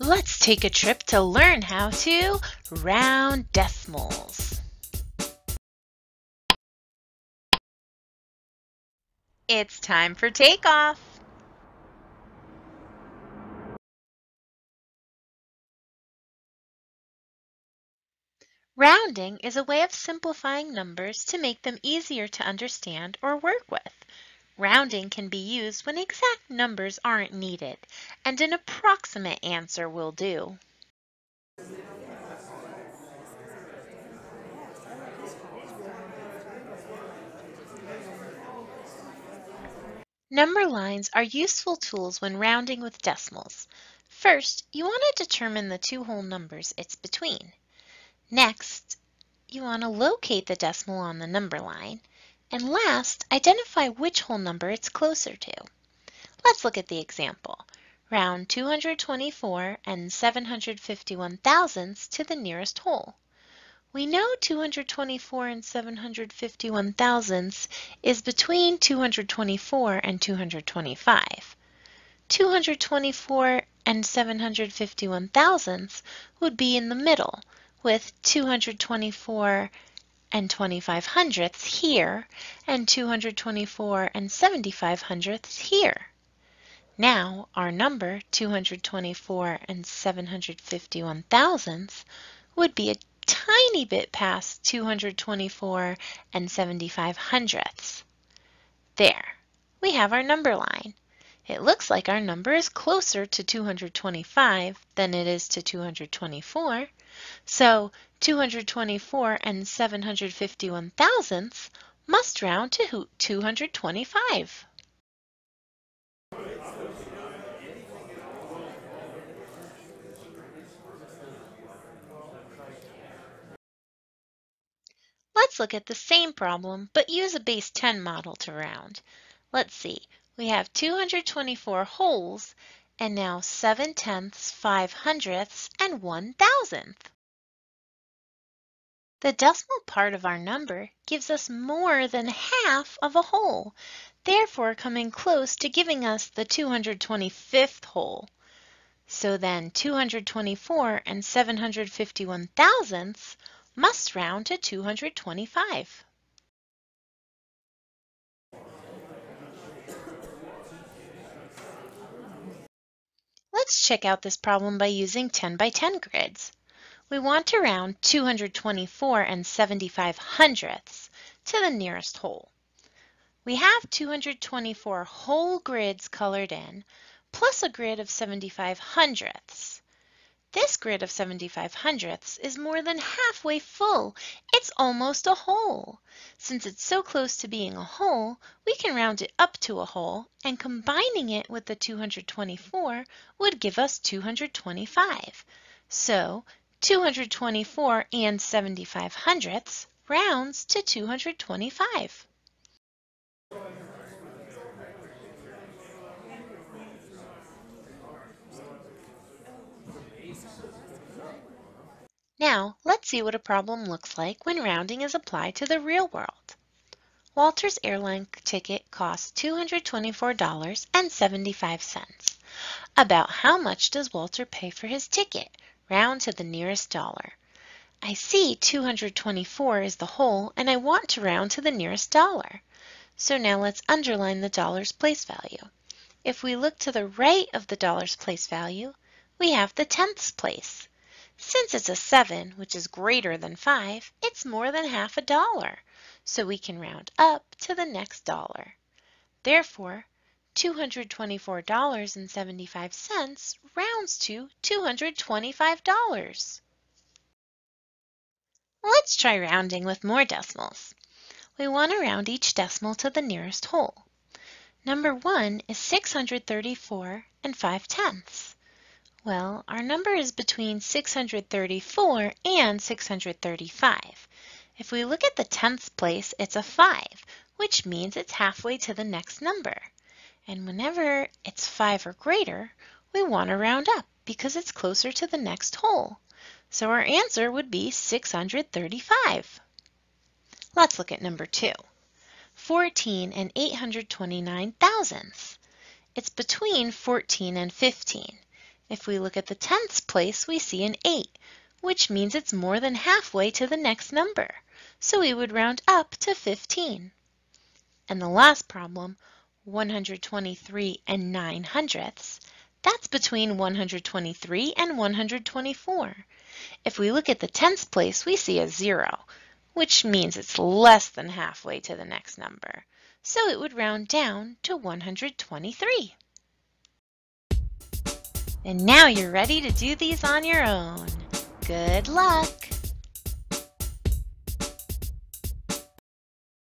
Let's take a trip to learn how to round decimals. It's time for takeoff. Rounding is a way of simplifying numbers to make them easier to understand or work with. Rounding can be used when exact numbers aren't needed, and an approximate answer will do. Number lines are useful tools when rounding with decimals. First, you want to determine the two whole numbers it's between. Next, you want to locate the decimal on the number line. And last, identify which whole number it's closer to. Let's look at the example. Round 224 and 751 thousandths to the nearest whole. We know 224 and 751 thousandths is between 224 and 225. 224 and 751 thousandths would be in the middle, with 224 and 25 hundredths here, and 224 and 75 hundredths here. Now, our number, 224 and 751 thousandths, would be a tiny bit past 224 and 75 hundredths. There, we have our number line. It looks like our number is closer to 225 than it is to 224. So 224 and 751 thousandths must round to 225. Let's look at the same problem, but use a base 10 model to round. Let's see, we have 224 wholes, and now 7/10, 5/100, and 1/1000. The decimal part of our number gives us more than half of a whole, therefore coming close to giving us the 225th whole. So then 224 and 751 thousandths must round to 225. Let's check out this problem by using 10 by 10 grids. We want to round 224 and 75 hundredths to the nearest whole. We have 224 whole grids colored in, plus a grid of 75 hundredths. This grid of 75 hundredths is more than halfway full. It's almost a whole. Since it's so close to being a whole, we can round it up to a whole, and combining it with the 224 would give us 225. So 224 and 75 hundredths rounds to 225. Now, let's see what a problem looks like when rounding is applied to the real world. Walter's airline ticket costs $224.75. About how much does Walter pay for his ticket? Round to the nearest dollar. I see 224 is the whole, and I want to round to the nearest dollar. So now let's underline the dollar's place value. If we look to the right of the dollar's place value, we have the tenths place. Since it's a 7, which is greater than 5, it's more than half a dollar, so we can round up to the next dollar. Therefore, $224.75 rounds to $225. Let's try rounding with more decimals. We want to round each decimal to the nearest whole. Number 1 is 634 and 5/10. Well, our number is between 634 and 635. If we look at the tenths place, it's a 5, which means it's halfway to the next number. And whenever it's 5 or greater, we want to round up because it's closer to the next whole. So our answer would be 635. Let's look at number 2. 14 and 829 thousandths. It's between 14 and 15. If we look at the tenths place, we see an 8, which means it's more than halfway to the next number. So we would round up to 15. And the last problem, 123 and 9/100, that's between 123 and 124. If we look at the tenths place, we see a 0, which means it's less than halfway to the next number. So it would round down to 123. And now you're ready to do these on your own. Good luck!